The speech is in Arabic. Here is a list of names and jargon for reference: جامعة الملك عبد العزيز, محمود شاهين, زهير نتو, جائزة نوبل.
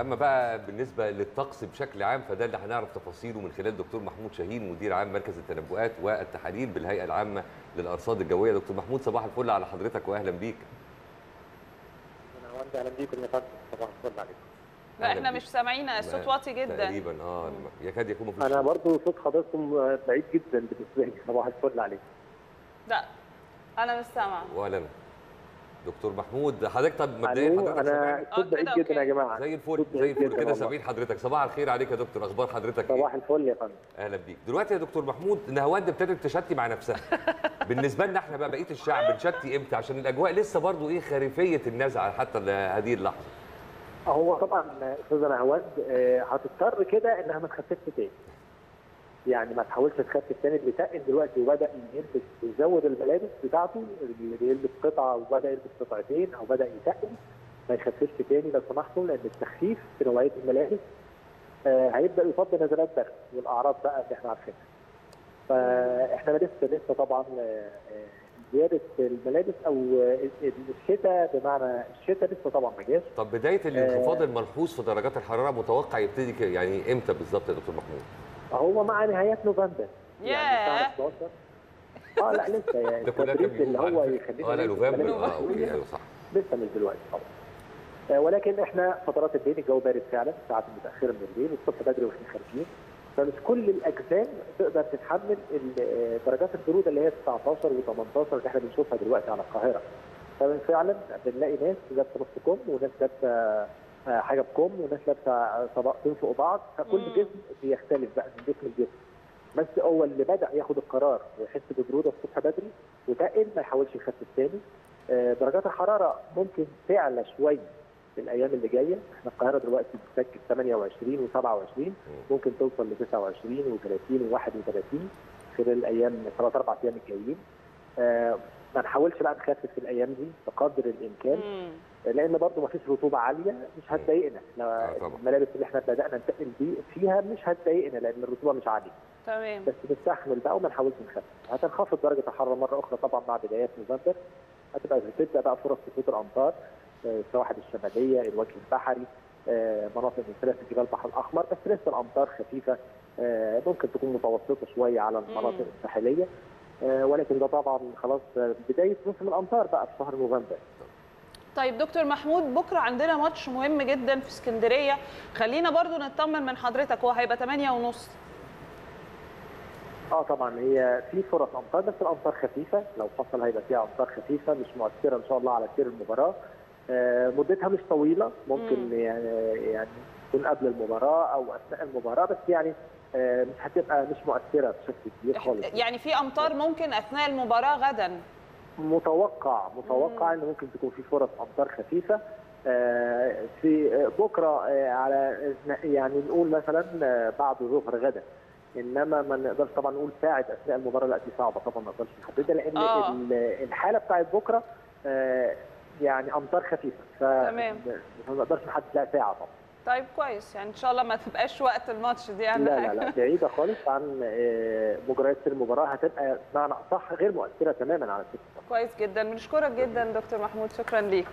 اما بقى بالنسبه للطقس بشكل عام فده اللي هنعرف تفاصيله من خلال دكتور محمود شاهين مدير عام مركز التنبؤات والتحاليل بالهيئه العامه للارصاد الجويه. دكتور محمود صباح الفل على حضرتك واهلا بيك. انا اهلا بيك يا فندم، صباح الفل عليكم. لا احنا مش سامعين، الصوت واطي جدا تقريبا. يكاد يكون مفيش. انا برضه صوت حضرتكم بعيد جدا بالنسبه لي. صباح الفل عليكم. لا انا مش سامعه ولا انا. دكتور محمود حضرتك طب مبدئيا حضرتك انا صوت بعيد جدا يا جماعه زي الفل زي الفل كده سامعين حضرتك. صباح الخير عليك يا دكتور، اخبار حضرتك ايه؟ صباح الفل يا فندم. اهلا بيك. دلوقتي يا دكتور محمود نهاوند ابتدت تشتي مع نفسها. بالنسبه لنا احنا بقى بقيه الشعب بنشتي امتى؟ عشان الاجواء لسه برضو ايه خريفيه النزعه حتى لهذه اللحظه. هو طبعا استاذه نهاوند هتضطر كده انها ما تخففش تاني. يعني ما تحاولش تخفف تاني. اللي تقل دلوقتي وبدا يلبس يزود الملابس بتاعته، اللي بيلبس قطعه وبدا يلبس قطعتين او بدا يتقل ما يخففش تاني لو سمحتوا، لان التخفيف في نوعيه الملابس هيبدا يصاب بنزلات ضغط والاعراض بقى اللي احنا عارفينها. فاحنا لسه طبعا زياده الملابس او الشتاء، بمعنى الشتاء لسه طبعا ما جاش. طب بدايه الانخفاض الملحوظ في درجات الحراره متوقع يبتدي يعني امتى بالظبط يا دكتور محمود؟ هو مع نهايات نوفمبر يعني الساعه 11. لا لسه يعني التدريب اللي هو يخلينا نوفمبر اوكي ايوه صح لسه مش دلوقتي طبعا. ولكن احنا فترات الليل الجو بارد فعلا، ساعات متاخره من الليل والصبح بدري واحنا خارجين، فمش كل الاجسام تقدر تتحمل درجات البروده اللي هي 19 و18 اللي احنا بنشوفها دلوقتي على القاهره. ففعلا بنلاقي ناس لابسه نص كم وناس لابسه حاجه بكم وناس لابسه طبقتين فوق بعض، فكل جسم بيختلف بقى من جسم لجسم. بس هو اللي بدا ياخد القرار ويحس ببروده الصبح بدري وتقل ما يحاولش يخفف تاني. درجات الحراره ممكن تعلى شويه الايام اللي جايه، احنا القاهره دلوقتي بتسجل 28 و27 ممكن توصل ل 29 و30 و31 خلال الايام 3-4 ايام الجايين. ما نحاولش بقى نخفف في الايام دي بقدر الامكان لان برضه ما فيش رطوبه عاليه مش هتضايقنا. الملابس اللي احنا بدانا نتقل بيه فيها مش هتضايقنا لان الرطوبه مش عاليه. تمام. بس نستحمل بقى وما نحاولش نخفف. هتنخفض درجه الحراره مره اخرى طبعا مع بدايات نوفمبر، هتبدا بقى فرص سقوط الامطار، السواحل الشماليه، الوجه البحري، مناطق مثل جبال البحر الاحمر، بس لسه الامطار خفيفه ممكن تكون متوسطه شويه على المناطق الساحليه. ولكن ده طبعا خلاص بدايه موسم الامطار بقى في شهر نوفمبر. طيب دكتور محمود بكره عندنا ماتش مهم جدا في اسكندريه، خلينا برضو نطمن من حضرتك، هو هيبقى 8:30. طبعا هي في فرص امطار بس الامطار خفيفه، لو حصل هيبقى فيها امطار خفيفه مش مؤثره ان شاء الله على سير المباراه. مدتها مش طويله، ممكن يعني تكون قبل المباراه او اثناء المباراه، بس يعني مش هتبقى مش مؤثره بشكل كبير خالص. يعني في امطار ممكن اثناء المباراه غدا؟ متوقع ان ممكن تكون في فرص امطار خفيفه في بكره على يعني نقول مثلا بعد ظهر غدا، انما ما نقدرش طبعا نقول ساعه اثناء المباراه، لا دي صعبه طبعا ما نقدرش نحددها لان الحاله بتاعت بكره يعني امطار خفيفه فما نقدرش نحدد لها ساعه طبعا. طيب كويس، يعني ان شاء الله ما تبقاش وقت الماتش دي اهم حاجه. لا بعيده خالص عن مجريات المباراه، هتبقى بمعنى اصح غير مؤثره تماما على السيستم. كويس جدا، بنشكرك جدا دكتور محمود، شكرا ليك.